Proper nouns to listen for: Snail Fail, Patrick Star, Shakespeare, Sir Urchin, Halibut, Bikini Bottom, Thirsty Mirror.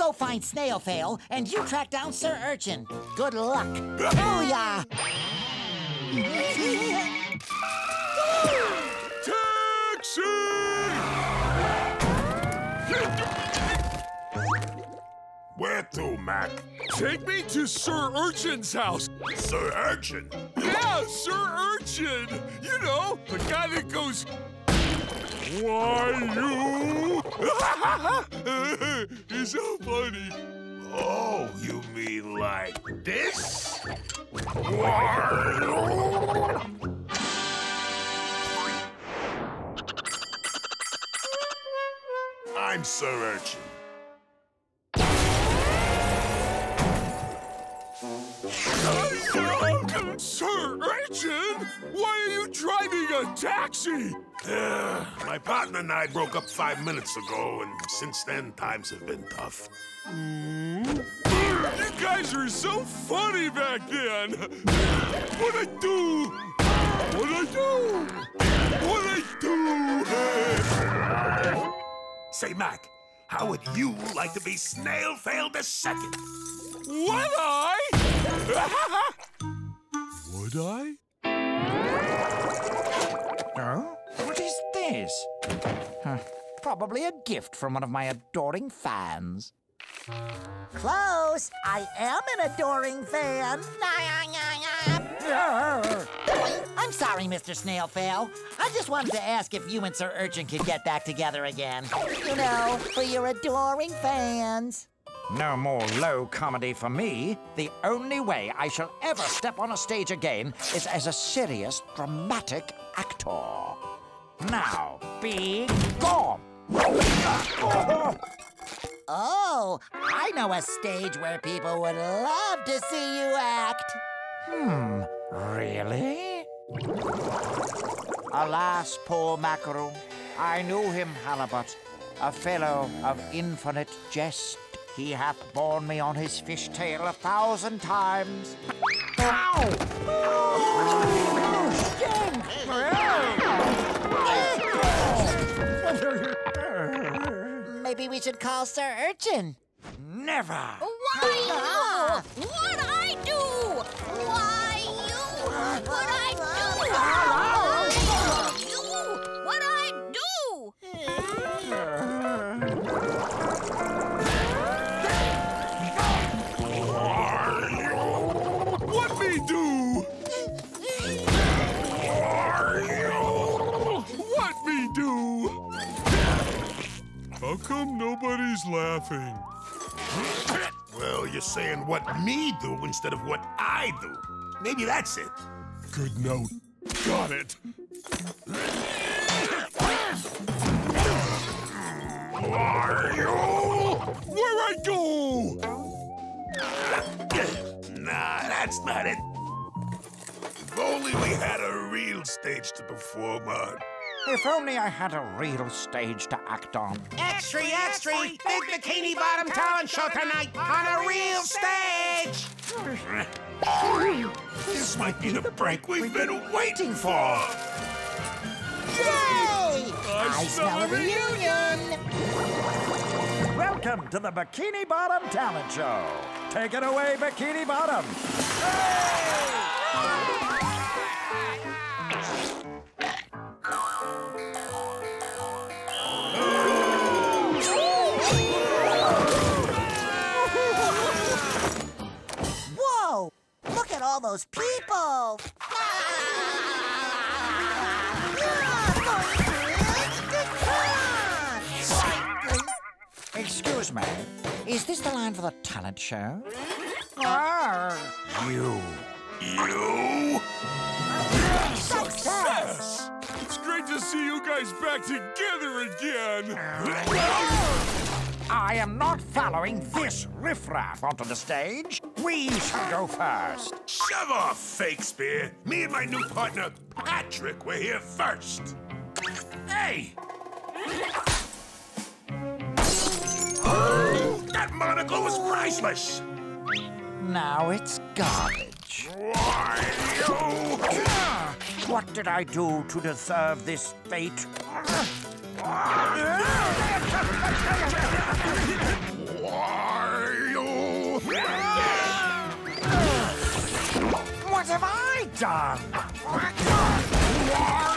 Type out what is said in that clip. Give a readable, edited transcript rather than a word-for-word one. I'll go find Snail Fail, and you track down Sir Urchin. Good luck. Booyah! Taxi! Where to, Mac? Take me to Sir Urchin's house. Sir Urchin? Yeah, Sir Urchin. You know, the guy that goes... Why, you? He's so funny. Oh, you mean like this? I'm Sir Urchin. Sir Urchin? Why are you driving a taxi? My partner and I broke up 5 minutes ago, and since then, times have been tough. You guys are so funny back then. What'd I do? What'd I do? What'd I do? Say, Mac, how would you like to be Snail Fail the Second? Would I? Would I? Huh? What is this? Probably a gift from one of my adoring fans. Close! I am an adoring fan. I'm sorry, Mr. Snail Fail. I just wanted to ask if you and Sir Urchin could get back together again. You know, for your adoring fans. No more low comedy for me. The only way I shall ever step on a stage again is as a serious, dramatic actor. Now, be gone! Oh, I know a stage where people would love to see you act. Really? Alas, poor Mackerel. I knew him, Halibut, a fellow of infinite jest. He hath borne me on his fish tail 1,000 times. Ow! Maybe we should call Sir Urchin. Never! Why you? What I do? Why you? What I do? Why you? What I do? How come nobody's laughing? Well, you're saying what me do instead of what I do. Maybe that's it. Good note. Got it. Where I go? Nah, that's not it. If only we had a real stage to perform on. If only I had a real stage to act on. Extra, extra! Big Bikini Bottom talent show tonight on a real stage! This might be the break we've been waiting for! Yay! I smell a reunion! Welcome to the Bikini Bottom talent show. Take it away, Bikini Bottom! Hey! All those people! Excuse me, is this the line for the talent show? You? Success! It's great to see you guys back together again! I am not following this riffraff onto the stage. We shall go first. Shove off, Shakespeare. Me and my new partner, Patrick, were here first. Hey! Oh, that monocle was priceless. Now it's garbage. What did I do to deserve this fate? What have I done?